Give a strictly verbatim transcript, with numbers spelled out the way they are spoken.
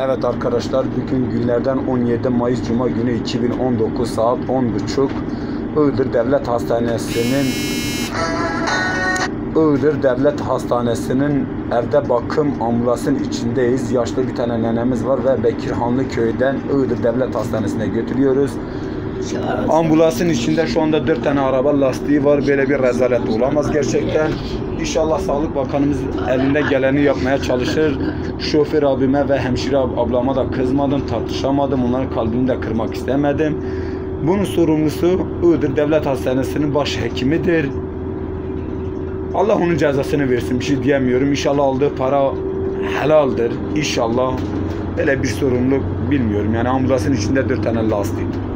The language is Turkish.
Evet arkadaşlar, bugün günlerden on yedi Mayıs Cuma günü iki bin on dokuz saat on buçuk Iğdır Devlet Hastanesi'nin Iğdır Devlet Hastanesi'nin evde bakım ambulansının içindeyiz. Yaşlı bir tane nenemiz var ve Bekirhanlı köyden Iğdır Devlet Hastanesi'ne götürüyoruz. Ambulansın içinde şu anda dört tane araba lastiği var. Böyle bir rezalet olamaz gerçekten. İnşallah Sağlık Bakanımız eline geleni yapmaya çalışır. Şoför abime ve hemşire ablama da kızmadım, tartışamadım. Onların kalbini de kırmak istemedim. Bunun sorumlusu Iğdır Devlet Hastanesi'nin başhekimidir. Allah onun cezasını versin. Bir şey diyemiyorum. İnşallah aldığı para helaldir. İnşallah. Böyle bir sorumluluk bilmiyorum. Yani ambulansın içinde dört tane lastik.